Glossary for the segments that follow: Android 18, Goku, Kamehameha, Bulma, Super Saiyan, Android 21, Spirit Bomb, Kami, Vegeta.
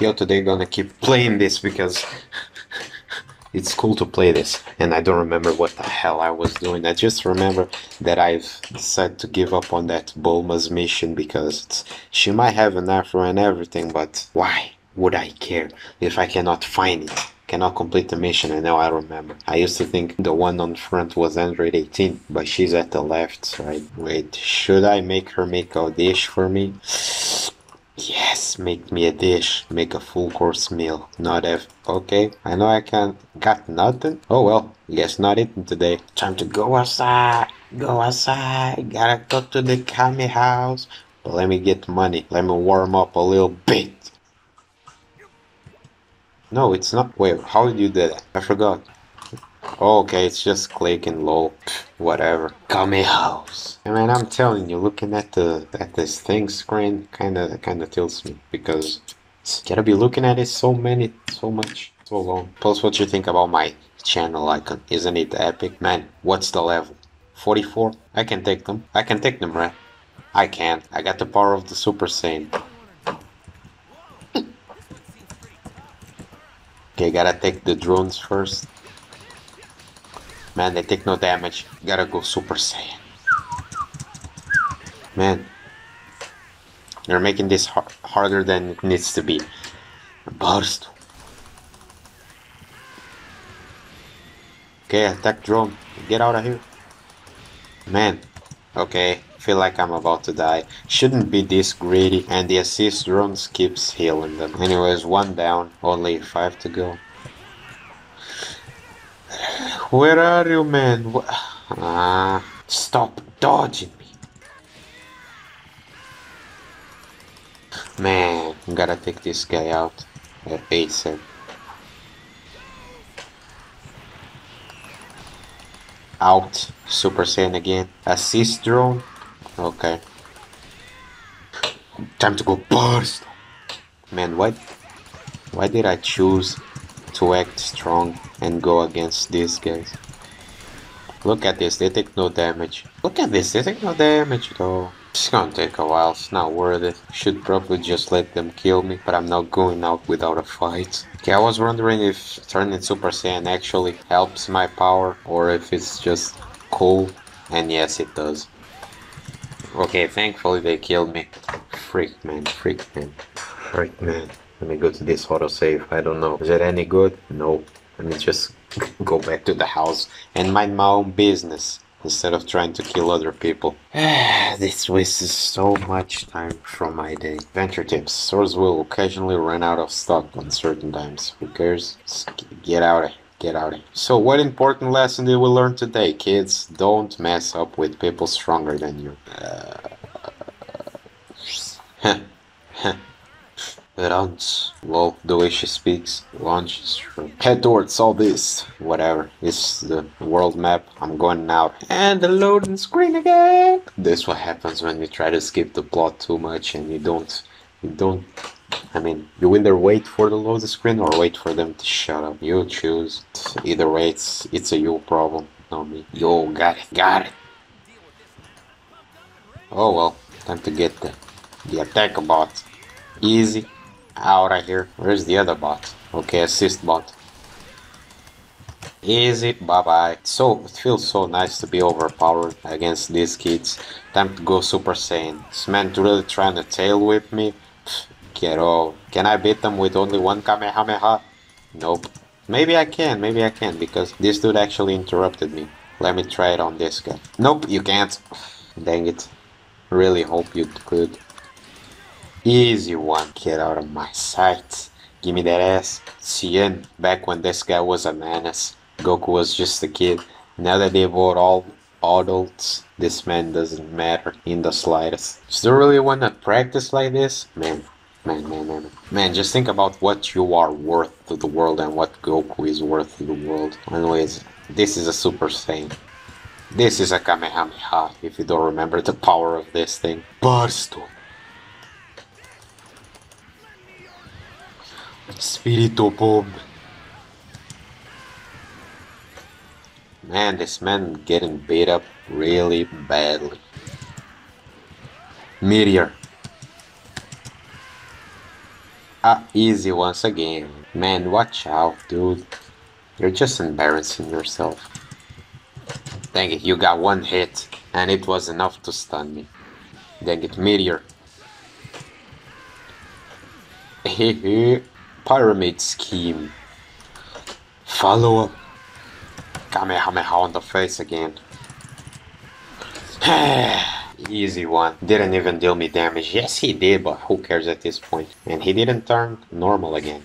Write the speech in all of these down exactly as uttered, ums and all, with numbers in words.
Yo, today gonna keep playing this because it's cool to play this. And I don't remember what the hell I was doing. I just remember that I've decided to give up on that Bulma's mission because it's, she might have an afro and everything, but why would I care if I cannot find it? Cannot complete the mission. And now I remember. I used to think the one on front was Android eighteen, but she's at the left side. Wait, should I make her make a dish for me? Yes, make me a dish. Make a full course meal. Not F. Okay, I know I can't. Got nothing? Oh well, guess not eating today. Time to go outside. Go outside. Gotta go to the Kami house. But let me get money. Let me warm up a little bit. No, it's not. Wait, how did you do that? I forgot. Oh, okay, it's just clicking, lol. Whatever. Kami house. I mean, I'm telling you, looking at the at this thing screen kinda kinda tilts me because gotta be looking at it so many so much so long. Plus, what you think about my channel icon? Isn't it epic? Man, what's the level? forty-four? I can take them. I can take them, right? I can. I got the power of the Super Saiyan. Okay, gotta take the drones first. Man, they take no damage. Gotta go Super Saiyan. Man, you're making this har harder than it needs to be. Burst. Okay, attack drone. Get out of here. Man, okay. Feel like I'm about to die. Shouldn't be this greedy. And the assist drones keeps healing them. Anyways, one down, only five to go. Where are you, man? Wh ah, stop dodging me, man. Gotta take this guy out at ASAP. Out, Super Saiyan again. Assist drone. Okay. Time to go burst! Man, why, why did I choose to act strong and go against these guys? Look at this, they take no damage. Look at this, they take no damage though. It's gonna take a while, it's not worth it. Should probably just let them kill me, but I'm not going out without a fight. Okay, I was wondering if turning Super Saiyan actually helps my power or if it's just cool, and yes, it does. Okay, thankfully they killed me. Freak man, freak man, freak man. Let me go to this autosave, I don't know. Is it any good? No. Let me just go back to the house and mind my own business instead of trying to kill other people. This wastes so much time from my day. Adventure tips. Swords will occasionally run out of stock on certain times. Who cares? Get out of here. Get out of here. So what important lesson did we learn today, kids? Don't mess up with people stronger than you. Uh, Runs. Well, the way she speaks. Launches. Head towards all this. Whatever. It's the world map. I'm going out. And the loading screen again. This is what happens when you try to skip the plot too much and you don't. You don't. I mean, you either wait for the load screen or wait for them to shut up. You choose. Either way, it's, it's a you problem, not me. Yo, got it, got it. Oh well, time to get the, the attack bot. Easy. Out of here. Where's the other bot? Okay, assist bot. Easy, bye bye. So, it feels so nice to be overpowered against these kids. Time to go Super Saiyan. This man's really trying to tail whip me. All. Can I beat them with only one Kamehameha? Nope. Maybe I can, maybe I can, because this dude actually interrupted me. Let me try it on this guy. Nope, you can't. Dang it. Really hope you could. Easy one. Get out of my sight. Give me that ass. Sien. Back when this guy was a menace, Goku was just a kid. Now that they bought all adults, this man doesn't matter in the slightest. Still really want to practice like this? Man. Man, man, man, man, just think about what you are worth to the world and what Goku is worth to the world. Anyways, this is a Super Saiyan. This is a Kamehameha, if you don't remember the power of this thing. Burst! Spirit Bomb. Man, this man getting beat up really badly. Meteor. Ah, easy once again. Man, watch out, dude. You're just embarrassing yourself. Dang it, you got one hit, and it was enough to stun me. Dang it, meteor. Hehe, pyramid scheme. Follow up. Kamehameha on the face again. Easy one. Didn't even deal me damage. Yes, he did, but who cares at this point? And he didn't turn normal again.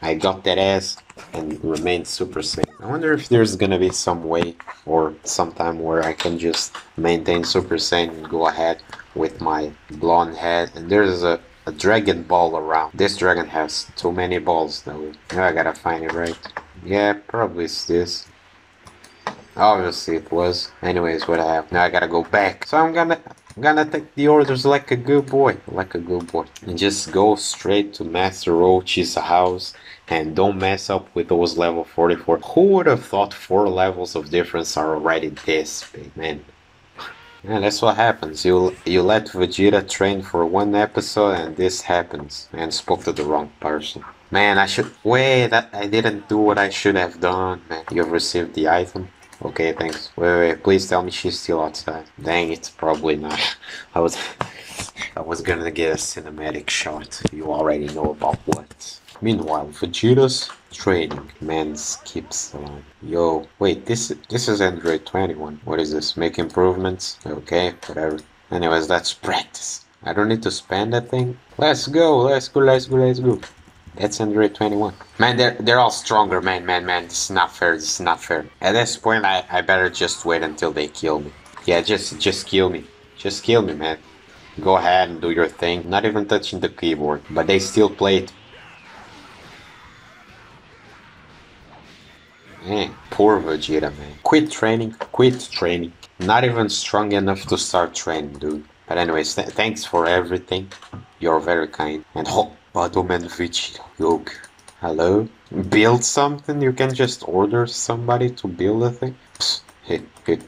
I got that ass and remained Super Saiyan. I wonder if there's gonna be some way or sometime where I can just maintain Super Saiyan and go ahead with my blonde head. And there's a, a dragon ball around. This dragon has too many balls though. Now I gotta find it, right? Yeah, probably it's this. Obviously it was. Anyways, what I have now, I gotta go back. So I'm gonna gonna take the orders like a good boy, like a good boy, and just go straight to Master Rochi's house and don't mess up with those level forty-four. Who would have thought four levels of difference are already this big, man? Yeah, that's what happens. You you let Vegeta train for one episode and this happens. Man, spoke to the wrong person. Man, I should wait. I, I didn't do what I should have done, man. You've received the item. Okay, thanks. Wait, wait, please tell me she's still outside. Dang it, probably not. I was I was gonna get a cinematic shot. You already know about what. Meanwhile, Vegeta's training. Man skips along. Yo, wait, this this is Android twenty-one. What is this? Make improvements? Okay, whatever. Anyways, let's practice. I don't need to spam that thing. Let's go, let's go, let's go, let's go. That's Android twenty-one. Man, they're, they're all stronger. Man, man, man. This is not fair. This is not fair. At this point, I, I better just wait until they kill me. Yeah, just, just kill me. Just kill me, man. Go ahead and do your thing. Not even touching the keyboard. But they still play it. Man, poor Vegeta, man. Quit training. Quit training. Not even strong enough to start training, dude. But anyways, th thanks for everything. You're very kind. And hope. Badoman Vegeta. Yoke. Hello? Build something? You can just order somebody to build a thing? Psst. Hey, hey,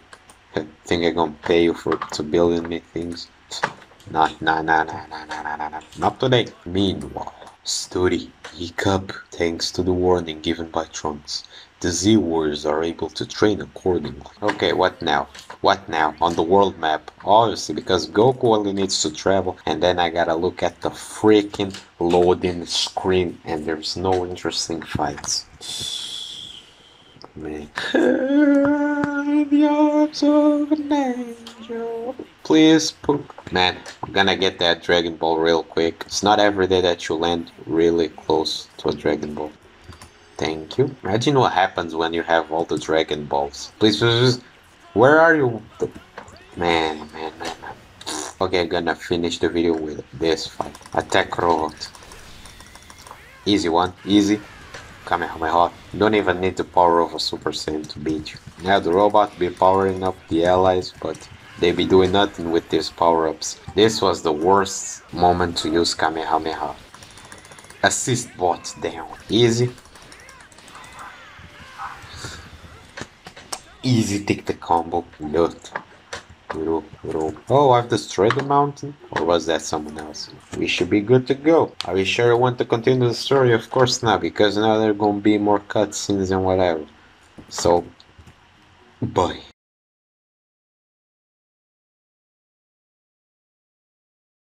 hey. Think I'm gonna pay you for to building me things? Psst. Nah, nah, nah, nah, nah, nah, nah, nah, nah. Not today. Meanwhile, Story. Hiccup. Thanks to the warning given by Trunks, the Z Warriors are able to train accordingly. Okay, what now? What now? On the world map, obviously, because Goku only needs to travel, and then I gotta look at the freaking loading screen, and there's no interesting fights. Man. The arms of an angel. Please, poop. Man, I'm gonna get that Dragon Ball real quick. It's not every day that you land really close to a Dragon Ball. Thank you. Imagine what happens when you have all the Dragon Balls. Please, please, please. Where are you? Man, man, man, man. Okay, I'm gonna finish the video with this fight. Attack robot. Easy one, easy. Kamehameha. Don't even need the power of a Super Saiyan to beat you. Now the robot be powering up the allies, but they be doing nothing with these power-ups. This was the worst moment to use Kamehameha. Assist bot down. Easy. Easy, take the combo. Loot. Oh, I've destroyed the mountain? Or was that someone else? We should be good to go. Are you sure you want to continue the story? Of course not, because now there are gonna be more cutscenes and whatever. So, bye.